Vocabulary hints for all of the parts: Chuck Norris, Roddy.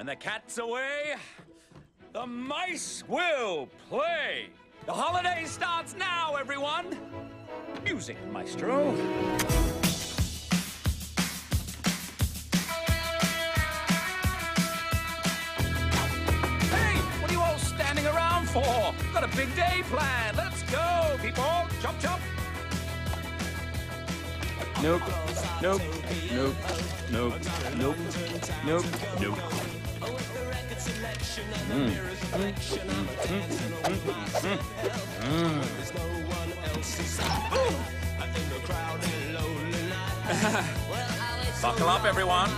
When the cat's away, the mice will play. The holiday starts now, everyone. Music, maestro. Hey, what are you all standing around for? We've got a big day planned. Let's go, people. Chop, chop. Nope. Nope. Nope. Nope. Nope. Nope. Nope. Buckle up, everyone.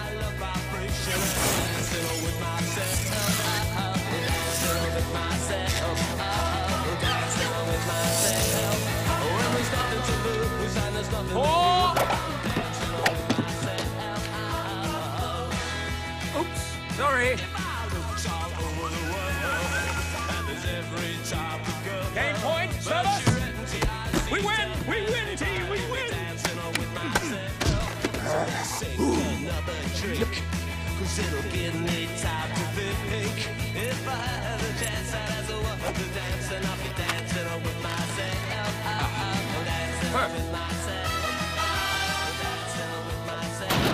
Oh! Oops, sorry. Game point, service. We win, we win, team, we win. It'll give me time to think. If I had a chance, I'd have to dance, and I'll be dancing with myself. I'm dancing with myself. I'm dancing with myself.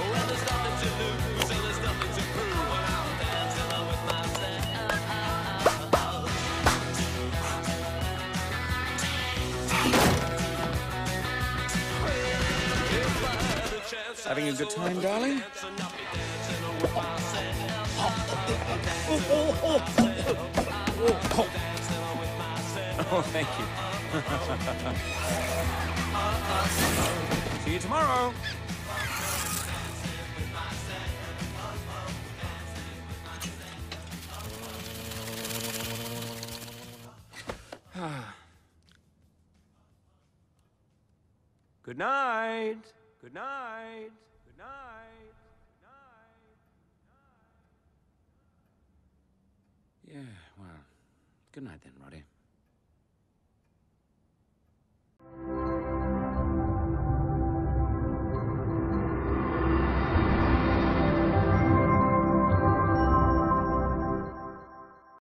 Well, there's nothing to lose, and there's nothing to prove. I'm dancing with myself. Having a good time, darling? Oh, thank you. See you tomorrow. Good night. Good night. Good night. Yeah, well, good night then, Roddy.